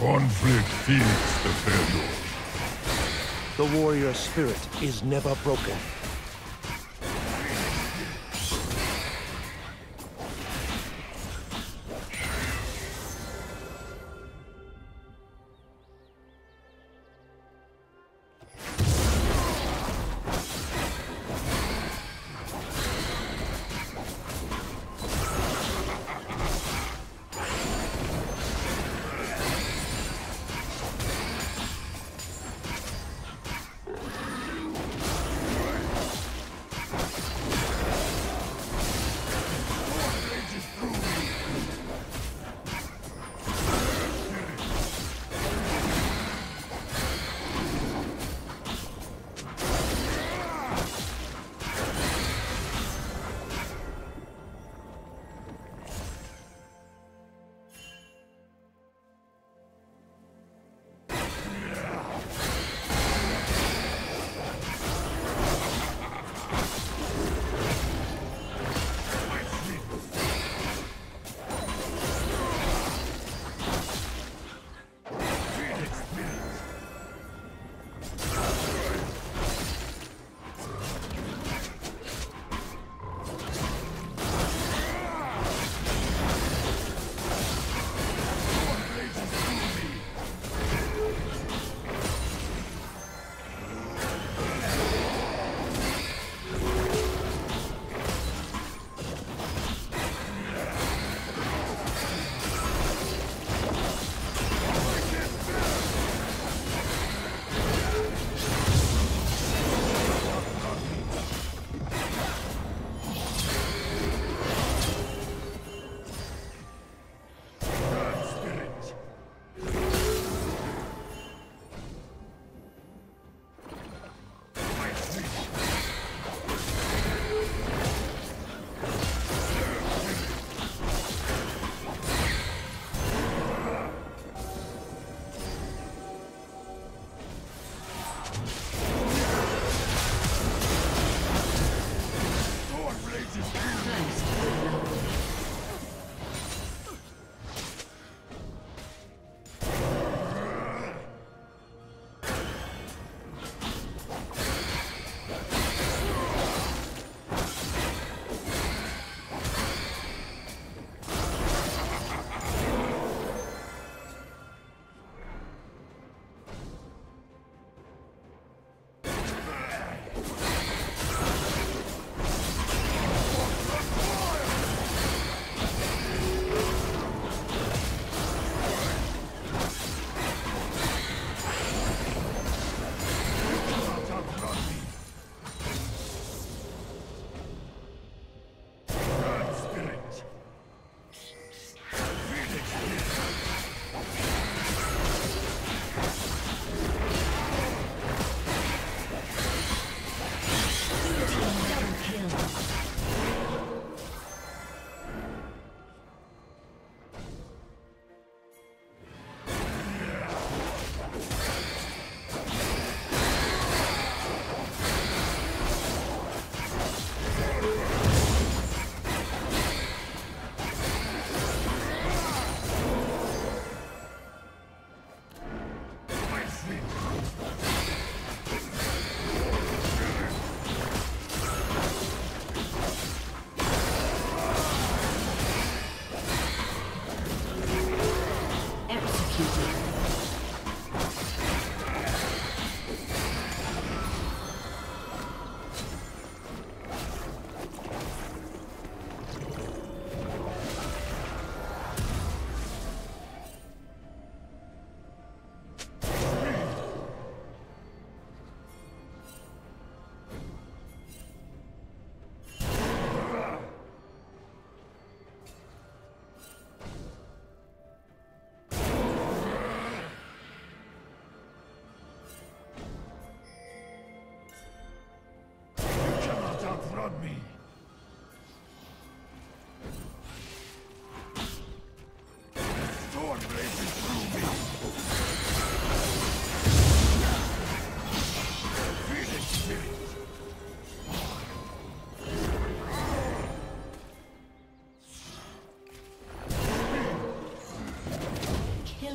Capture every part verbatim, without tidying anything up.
Conflict feeds the failure. The warrior spirit is never broken.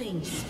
Killing Page.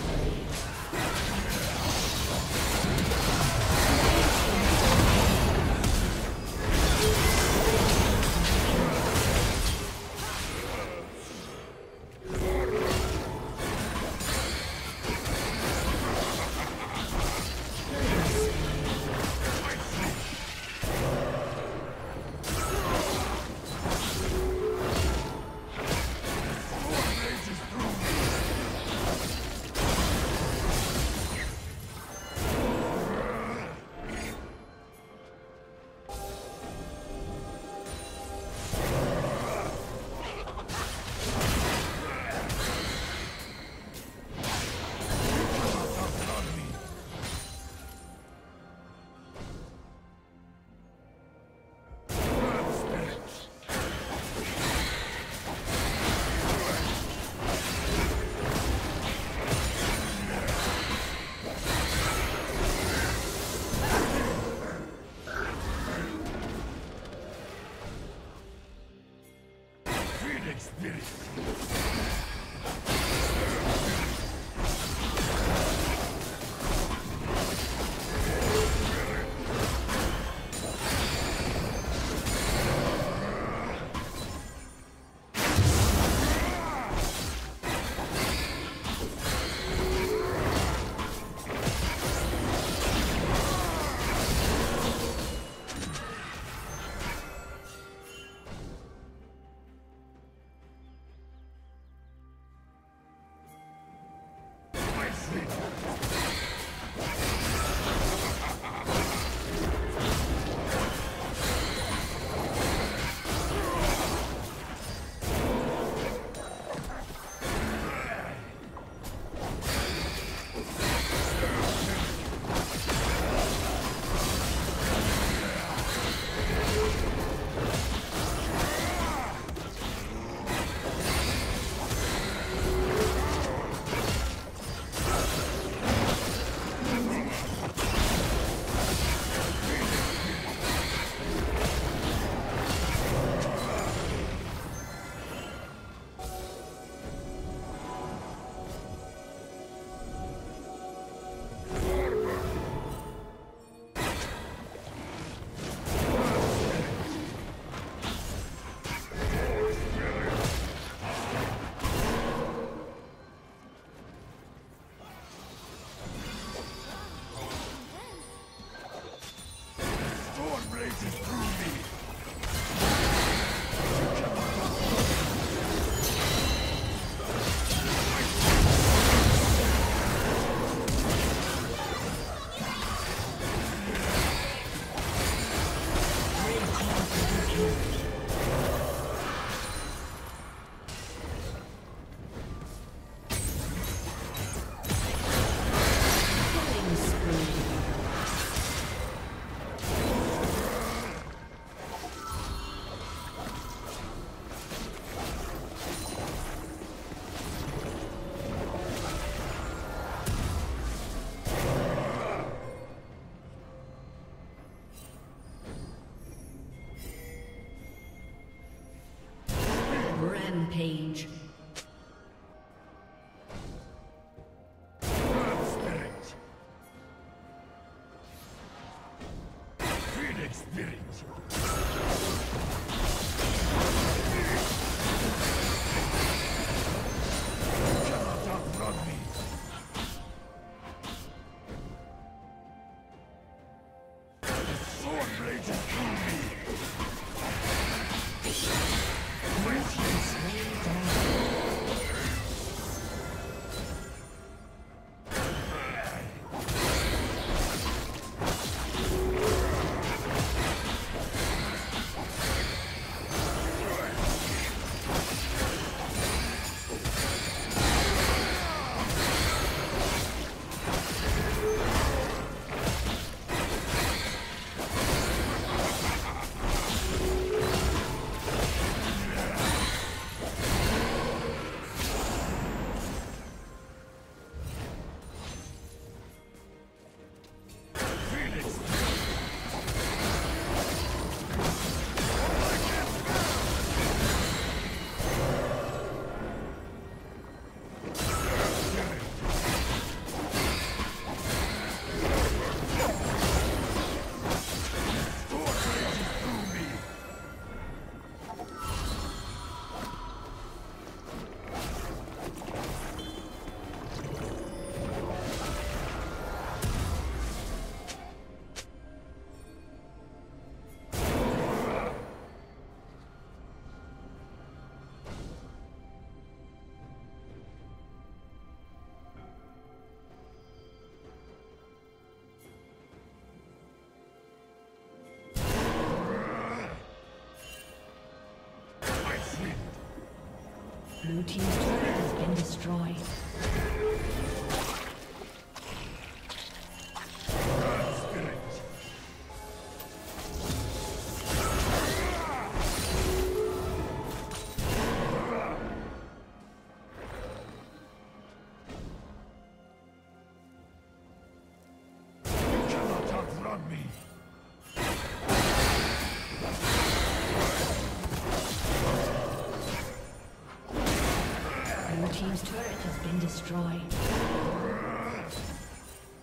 team's turret has been destroyed. Team's turret has been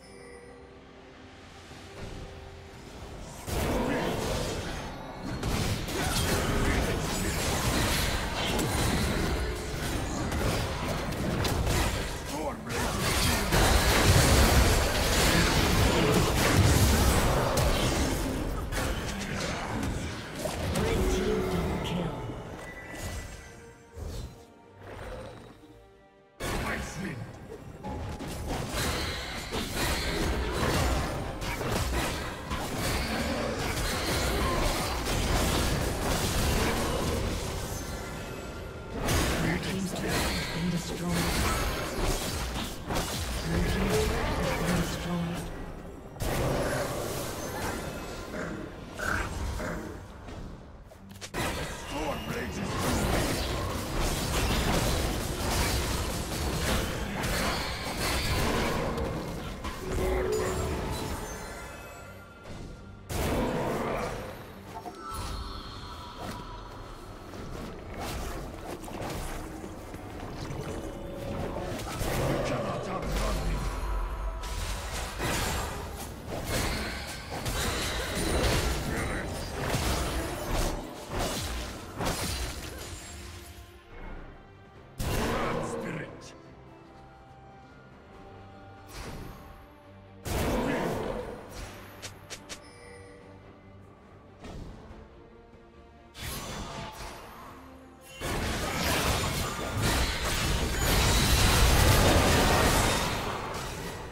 destroyed.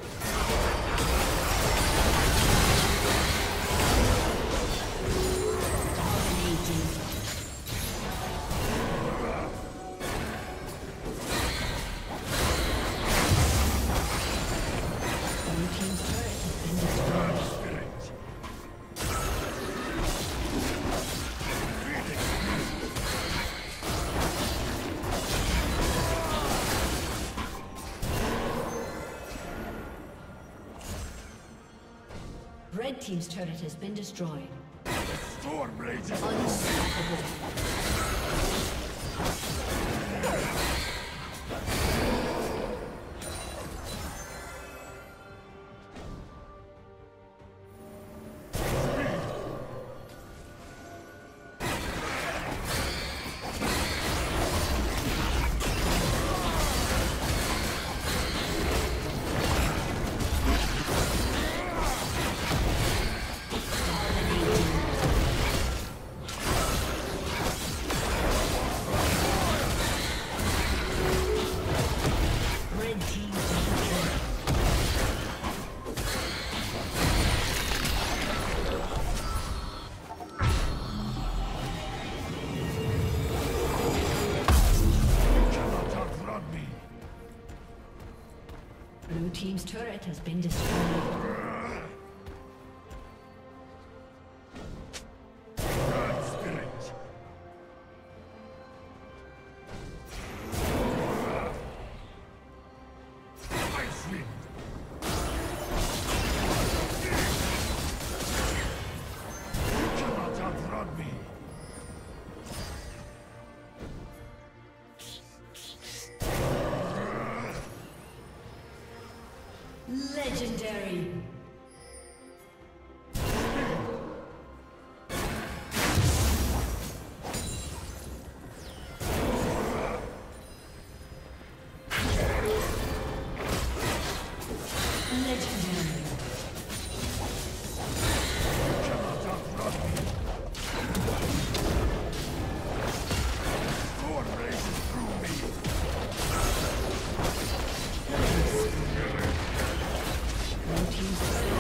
Red team's turret has been destroyed. Storm blades. Team's turret has been destroyed. Legendary. Blue team's turret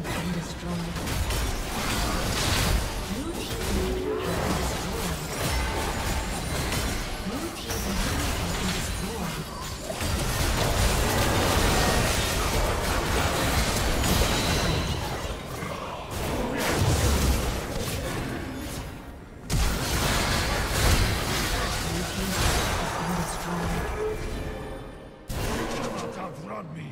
has been destroyed. Blue team. on me.